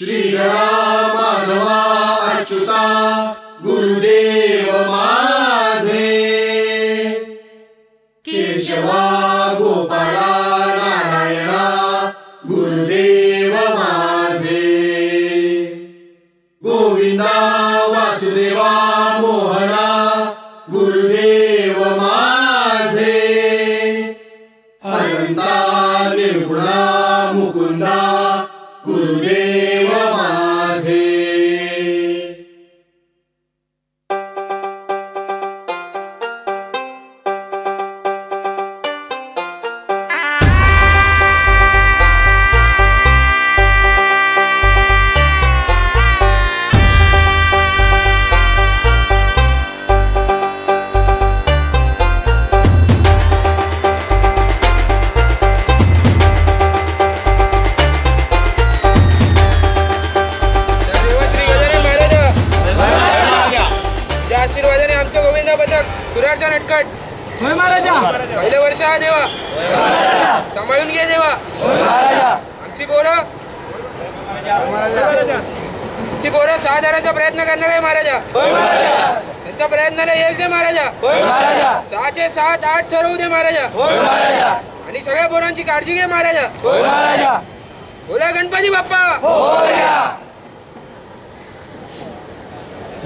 श्रीधरा माधवा अच्युता गुरुदेव माझे, केशवा गोपाला नारायणा गुरुदेव माझे, गोविंदा वासुदेवा मोहना गुरुदेव माझे, अनंता निर्गुणा मुकुंदा गुरुदेव माझे। आशीर्वादाने आमच्या गोविंदा पथक कुरारचा नटखट होय महाराजा, पहिलं वर्ष हा देवा सांभाळून घे देवा, आमची पोरं सहा धाराचा प्रयत्न करणार आहे महाराजा, त्यांच्या प्रयत्नाला यश दे महाराजा, 6 चे 7 8 ठरवू दे महाराजा, आणि सगळ्या पोरांची काळजी घे महाराजा। बोला गणपती बाप्पा।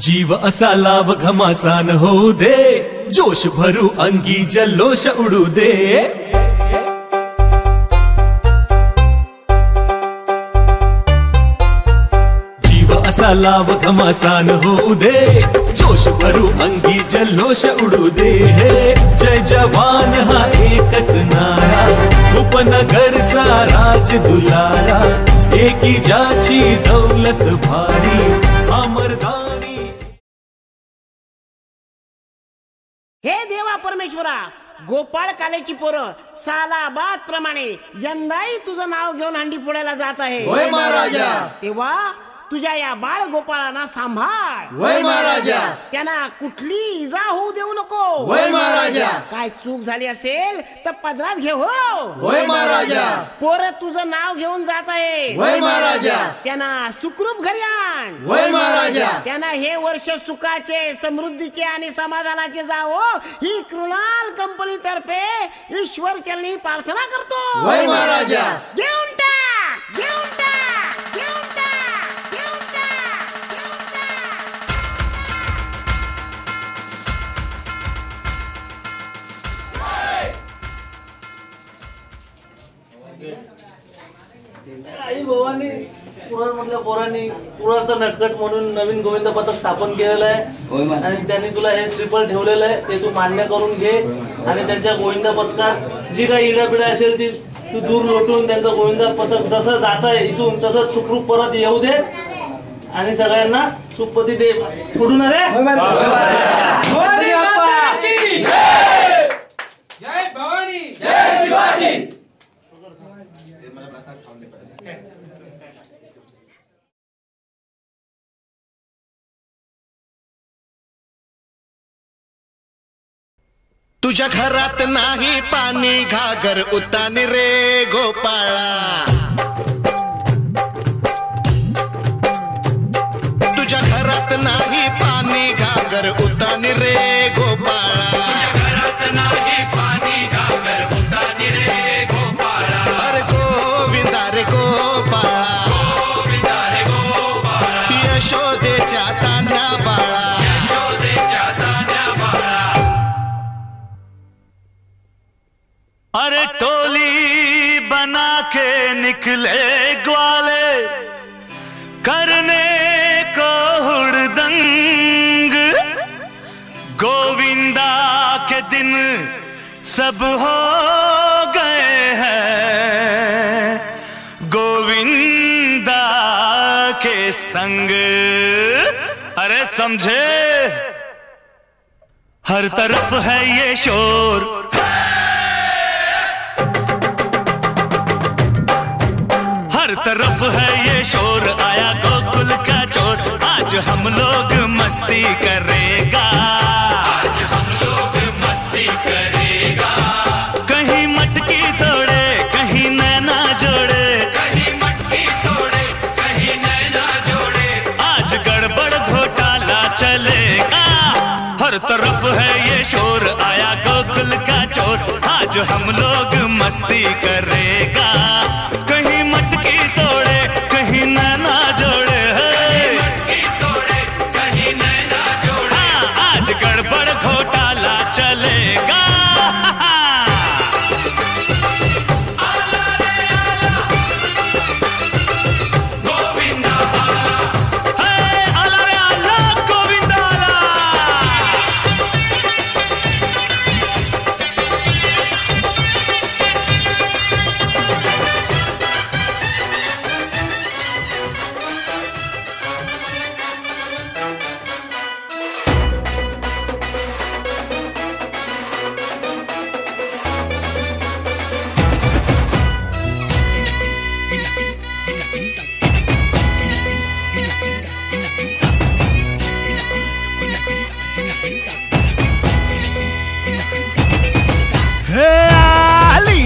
जीव असा लाव घमासान होऊ दे, जोश भरू अंगी जल्लोष उडू दे, जीव असा लाव घमासान होऊ दे, जोश भरू अंगी जल्लोष उडू दे, जय जवान हा एकच नारा, उपनगरचा राज दुलारा, एकी जाची दौलत भारी, अमरदानी। हे देवा परमेश्वरा, गोपाळ कालेची पोरं सालाबाद प्रमाणे यंदाही तुझं नाव घेऊन हंडी फोडायला जात आहे होय महाराजा, तेव्हा तुझ्या या बाळ गोपाळांना सांभाळ होय महाराजा, त्यांना कुठली इजा होऊ देऊ नको होय महाराजा, काय चूक झाली असेल तर पदरात घे होय महाराजा, पोरं तुझं नाव घेऊन जात आहे होय महाराजा, त्यांना सुखरूप घरी आण होय महाराजा, त्यांना हे वर्ष सुखाचे, समृद्धीचे आणि समाधानाचे जावो ही कृणाल कंपनी तर्फे ईश्वर चरणी प्रार्थना करतो होय महाराजा। घेऊन टाक आई भवानी, कुरार मधल्या पोरांनी कुरारचा नटखट म्हणून नवीन गोविंदा पथक स्थापन केलेलं आहे, आणि त्यांनी तुला हे श्रीफळ ठेवलेलं आहे, ते तू मान्य करून घे, आणि त्यांच्या गोविंदा पथकात जी काही इडापिडा असेल ती तू दूर लोटून, त्यांचं गोविंदा पथक जसं जात आहे इथून तसंच सुखरूप परत येऊ दे, आणि सगळ्यांना सुखपती दे फोडून आले। तुझ्या घरात नाही पाणी, घागर उतानी रे गोपाळा, तुझ्या घरात नाही पाणी, घागर उतानी रे गोपाळा, अरे टोली बना के निकले ग्वाले, करने को हुड़दंग, गोविंदा के दिन सब हो गए हैं गोविंद। संग। अरे समझे, हर तरफ है ये शोर, हर तरफ है ये शोर, आया गोकुल का चोर। आज हम लोग मस्ती करेगा, आज हम लोग मस्ती करेगा। कहीं मटकी तोड़े, कहीं नैना जोड़े, कहीं मटकी तोड़े, कहीं नैना जोड़े। आज गड़बड़ घोटाला चलेगा, हर तरफ है ये शोर, आया गोकुल का चोर। आज हम लोग मस्ती करेगा, कहीं मटकी तोड़े, कहीं नैना जोड़े, मटकी तोड़े, कहीं नैना जोड़े। हाँ, आज गड़बड़ घोटाला चलेगा।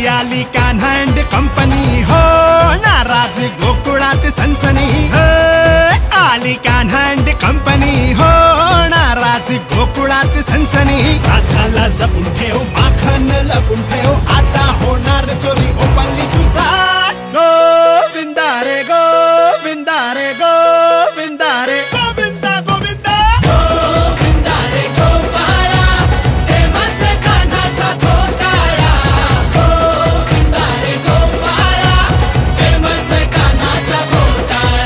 आली कान हँड कंपनी हो, नाराज गोकुळात सनसनी। आली कान हँड कंपनी हो, नाराज गोकुळात सनसनी। राजाला जपून ठेव, माखन लपून ठेव, आता होणार चोरी ओपनली सुसाट। गोविंदा रे गोविंदा रे गोविंदा रे गोविंदा गोविंदा गोविंदा रे गोपाळा, फेमस कान्हाचा घोटाळा।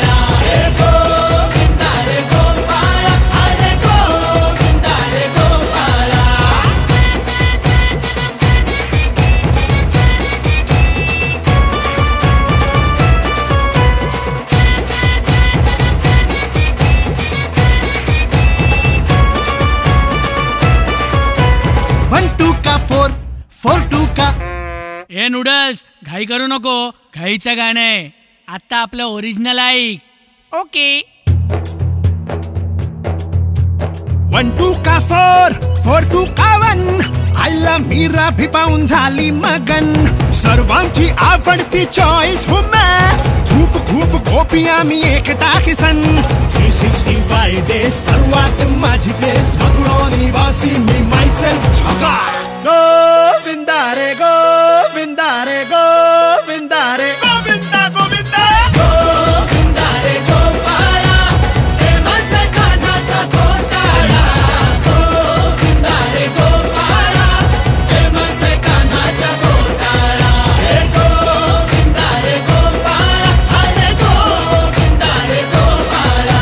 हे नूडल्स, घाई करू नको, घाईचं गाणं आहे, आता आपलं ओरिजिनल ऐक। ओके, 1 2 का 4, 4 2 का 1, आईला मीरा भी पाहून झाली मगन। सर्वांची आवडती चॉईस हो मैं, खूप खूप गोपी आम्ही एकटा किसन। 365 डेज सर्वात माझी देश, मथुरा निवासी मी मायसेल्फ छका। गोविंदा रे गोविंदा रे गोविंदा रे गोविंदा गोविंदा गोविंदा रे गोपाळा, फेमस कान्हाचा घोटाळा। गोविंदा रे गोपाळा, फेमस कान्हाचा घोटाळा। गोविंदा रे गोपाळा, अरे गोविंदा रे गोपाळा।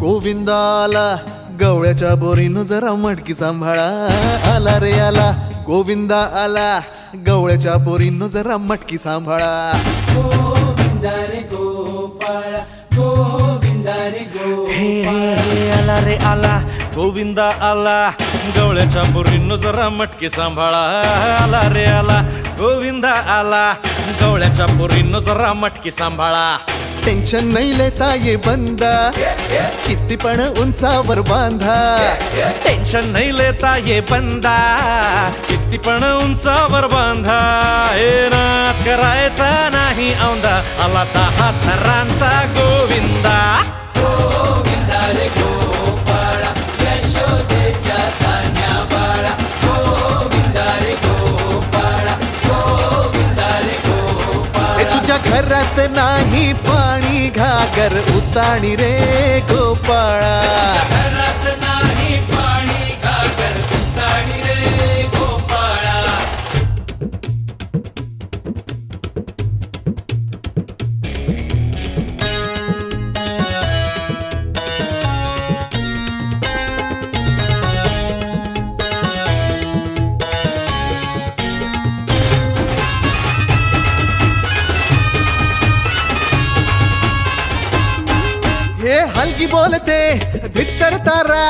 गोविंदा आला, गवळ्याच्या बोरीनं जरा मटकी सांभाळा। आला रे आला गोविंदा आला, गवळ्याच्या बोरीनं जरा मटकी सांभाळा। गोविंदा रे गोपाळा, गोविंदा रे गोपाळा। आला रे आला गोविंदा आला, गवळ्याच्या बोरीनं जरा मटकी सांभाळा। आला रे आला गोविंदा आला, गवळ्याच्या बोरीनं जरा मटकी सांभाळा। टेंशन नहीं लेता ये बंदा, किती पण उंचावर बांधा। टेंशन नहीं लेता ये बंदा, किती पण उंचावर बांधा। हे नाद करायचा नाही औंदा, आला दहा थरांचा गोविंदा। गोविंदा रे गोपाळा, यशोदेच्या तान्या बाळा। गोविंदा रे गोपाळा, गोविंदा रे गोपाळा। तुझ्या घरात नाही घागर उताणी रे गोपाळा। घरात नाही पाणी घागर उताणी रे गोपाळा। हलगी बोलते भितर तारा,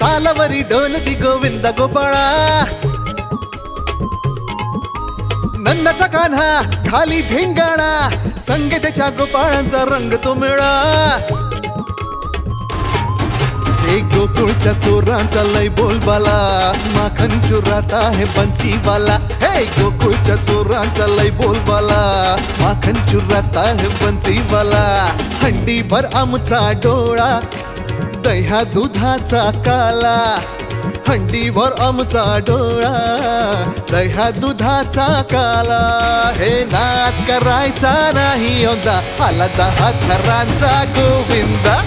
तालावरी डोलती गोविंदा गोपाळा। नन्नाचा कान्हा खाली धिंगाणा, संगीताच्या गोपाळांचा रंग तो मिळा। गोकुळच्या चोरांचा लय बोलबाला, माखन चुराता है बंसीवाला। हे गोकुळच्या चोरांचा लय बोलबाला, माखन चुराता है बंसीवाला। हंडी भर आमचा डोळा, दह्या दुधाचा काला। हंडी भर आमचा डोळा, दह्या दुधाचा काला। हे नाद करायचा नाही यंदा, आला दहा थरांचा गोविंदा।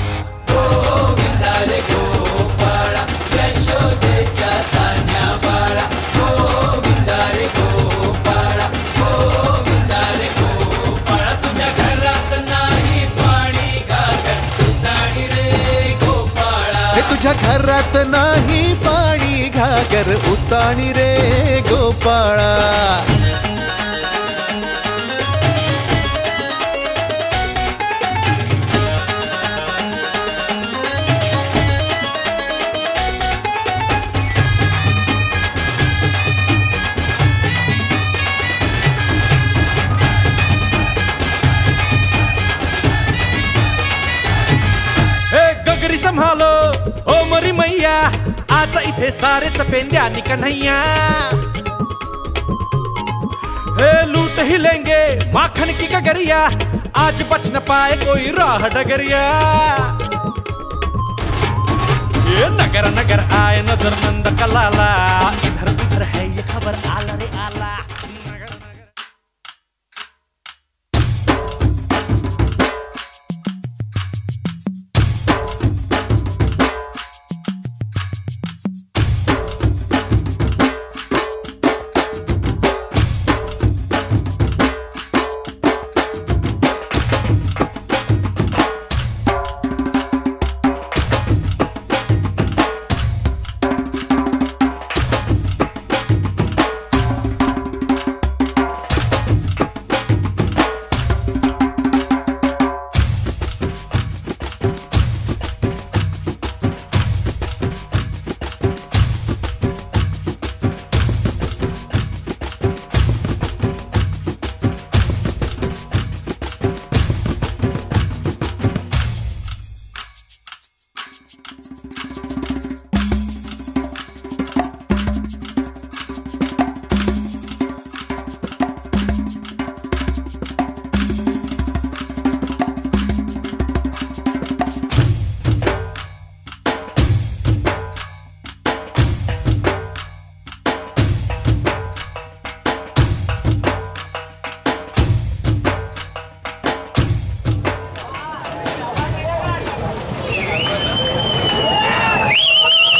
तुझ्या घरात नाही पाणी घागर उताणी रे गोपाळा। संभालो ओ मरी मैया, आज इथे सारेच पेंद्या निकन्हैया। हे लूट ही लेंगे माखन की कगरिया, आज बच न पाए कोई राह डगरिया। ये नगर नगर आए नजर मंद कलाला, इधर उधर है ये खबर आला रे आला।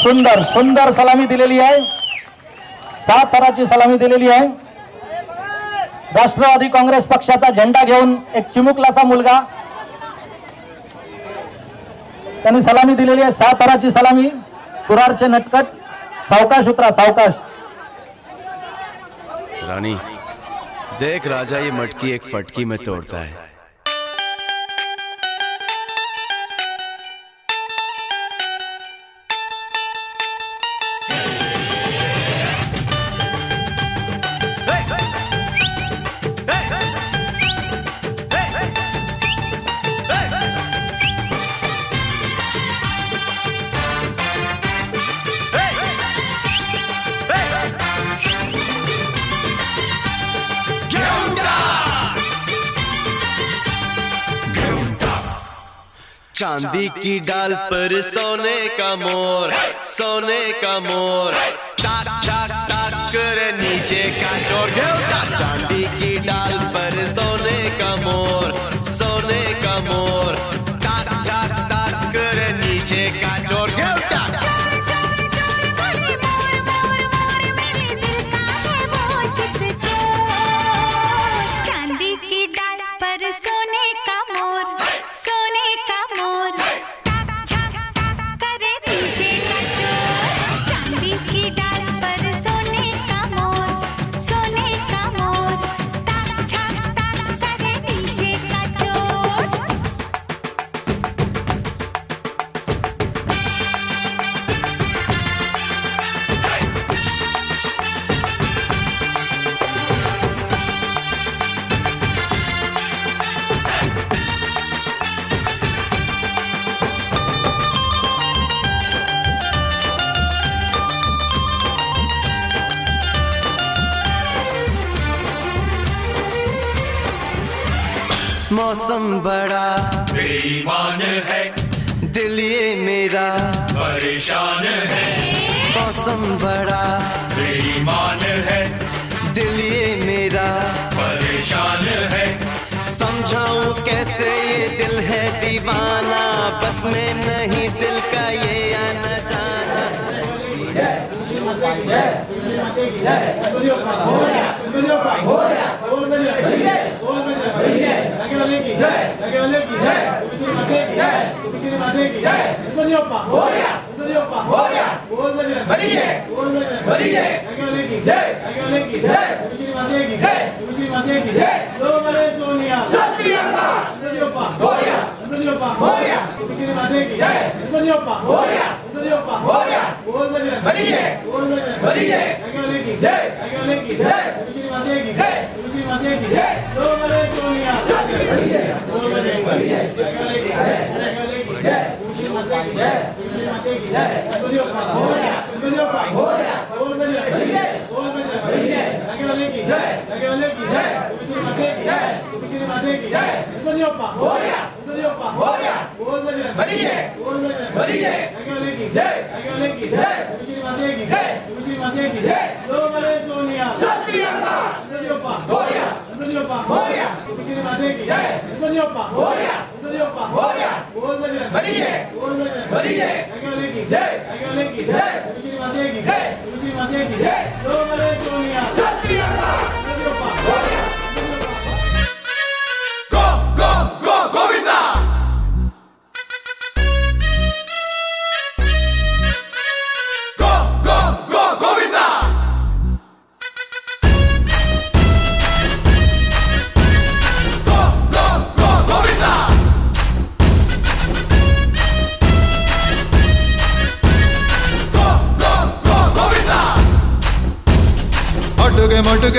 सुंदर सुंदर सलामी दिलेली आहे, सात थराची सलामी दिलेली आहे। राष्ट्रवादी काँग्रेस पक्षाचा झेंडा घेऊन एक चिमुकलासा मुलगा त्यांनी सलामी दिलेली आहे, सात थराची सलामी। कुरारचे नटखट, सावकाश उतरा सावकाश। रानी देख राजा ये मटकी एक फटकी में तोड़ता है। चांदी की डाल पर सोने का मोर, सोने का मोर। टाक टाक टाक करे नीचे का चोर देवता। चांदी की डाल पर सोने का मोर, सोने का मोर। टाक टाक टाक करे नीचे का चोर देवता। चांदी की डाल पर सोने का मोर, सोने का मोर। टाक टाक टाक करे नीचे का चोर। चांदी की डाल पर सोने का मोर, सोने का मोर। टाक टाक टाक करे नीचे का चोर। मौसम बड़ा बेईमान है, दिल ये मेरा परेशान है। मौसम बड़ा बेईमान है, दिल ये मेरा परेशान है। समझाऊं कैसे ये दिल है दीवाना, बस में नहीं दिल का ये आना जाना। मटके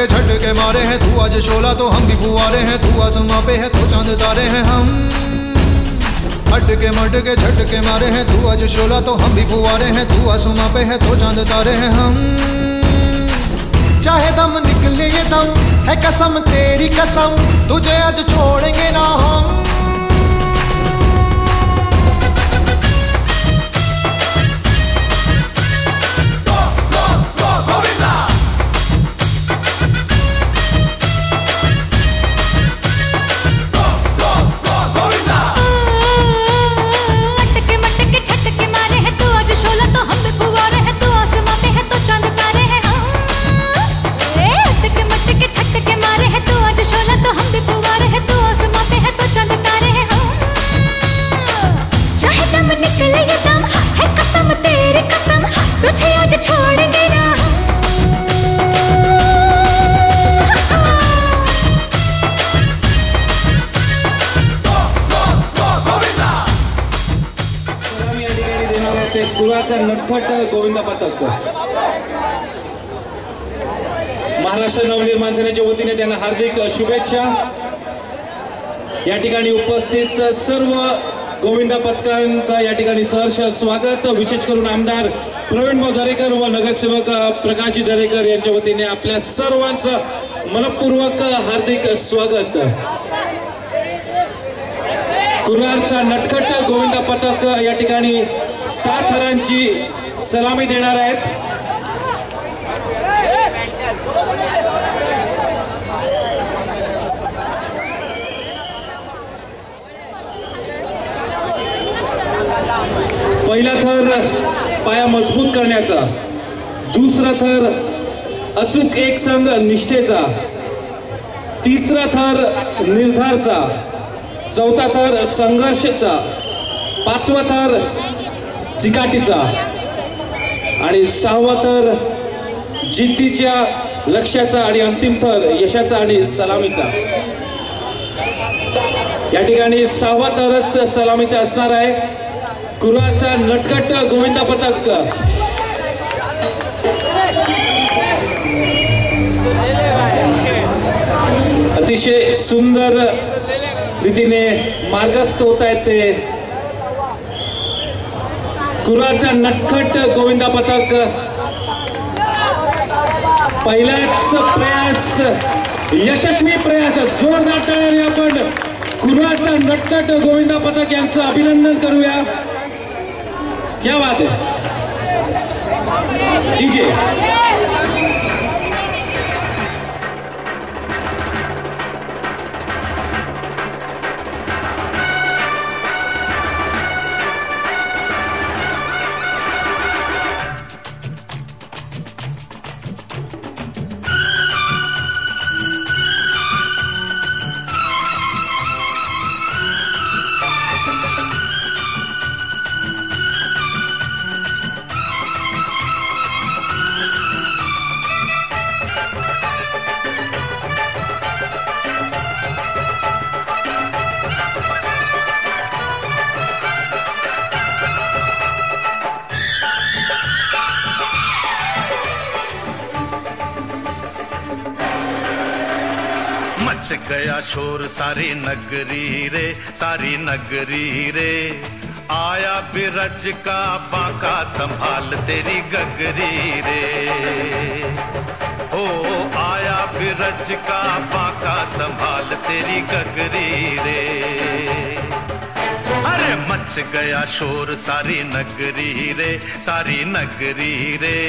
झटके मारे हैं, धुआ जो शोला तो हम भी फुवारे हैं। धुआ समा पे है तो चांद तारे हैं हम। हटके मटके झटके मारे हैं, धुआ जो शोला तो हम भी फुवारे हैं। धुआ समा पे है तो चांद तारे हैं हम। चाहे दम निकले ये दम है कसम तेरी कसम, तुझे आज छोड़ेंगे ना हम। कुराचा नटखट गोविंदा पाथक महाराष्ट्र नवनिर्माण सेनेच्या वतीने त्यांना हार्दिक शुभेच्छा। या ठिकाणी उपस्थित सर्व गोविंदा पथकांचा या ठिकाणी सहर्ष स्वागत, विशेष करून आमदार प्रवीणभाऊ दरेकर व नगरसेवक प्रकाशजी दरेकर यांच्या वतीने आपल्या सर्वांचं मनपूर्वक हार्दिक स्वागत। कुरारचा नटखट गोविंदा पथक या ठिकाणी 7 हरांची सलामी देणार आहेत. पहिला थर पाया मजबूत करण्याचा, दुसरा थर अचूक एक संघ निष्ठेचा, तिसरा थर निर्धारचा, चौथा थर संघर्षाचा, पाचवा थर चिकाटीचा आणि सहावा थर जिद्दीच्या लक्ष्याचा आणि अंतिम थर यशाचा आणि सलामीचा. या ठिकाणी सहावा थरच सलामीचा असणार आहे. कुरारचा नटखट गोविंदा पथक अतिशय सुंदर रीतीने मार्गस्थ होत आहेत. ते कुरारचा नटखट गोविंदा पथक पहिलाच प्रयास यशस्वी प्रयास. जोरदार टाळ्या आपण कुरारचा नटखट गोविंदा पथक यांचं अभिनंदन करूया. क्या बात है डीजे. मच गया शोर सारी नगरी रे आया बिरज का बाका संभाल तेरी गगरी रे. ओ आया बिरज का बाका संभाल तेरी गगरी रे. अरे मच गया शोर सारी नगरी रे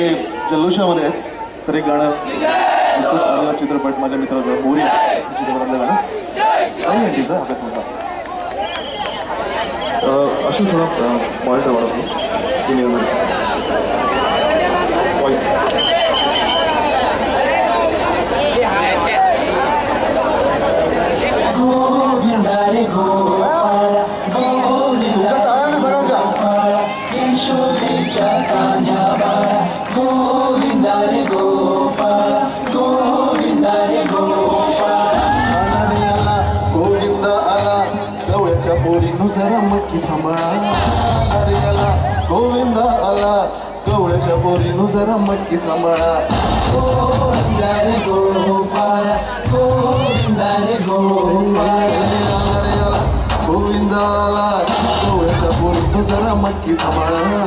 सगळे जल्लोषामध्ये आहेत. तर एक गाणं आलेला चित्रपट माझ्या मित्राचं मोरी चित्रपटातलं गाणं नाही तिचं आपल्या संसार अशी थोडा मॉनिटर वाढत वॉइस जरा मटकी सांभाळा गोविंदा रे गोपाळा गोविंदा रे गोपाळा गोविंदाला डोळ्याच्या बोरीनं जरा मटकी सांभाळा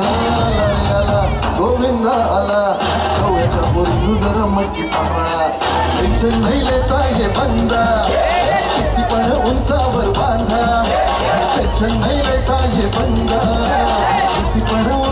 गोविंदाला डोळ्याच्या बोरीनं जरा मटकी सांभाळा टेन्शन नाही लेता हे बंदा किती पण उंचावर बांधा टेन्शन नाही लेता हे बंदा किती पण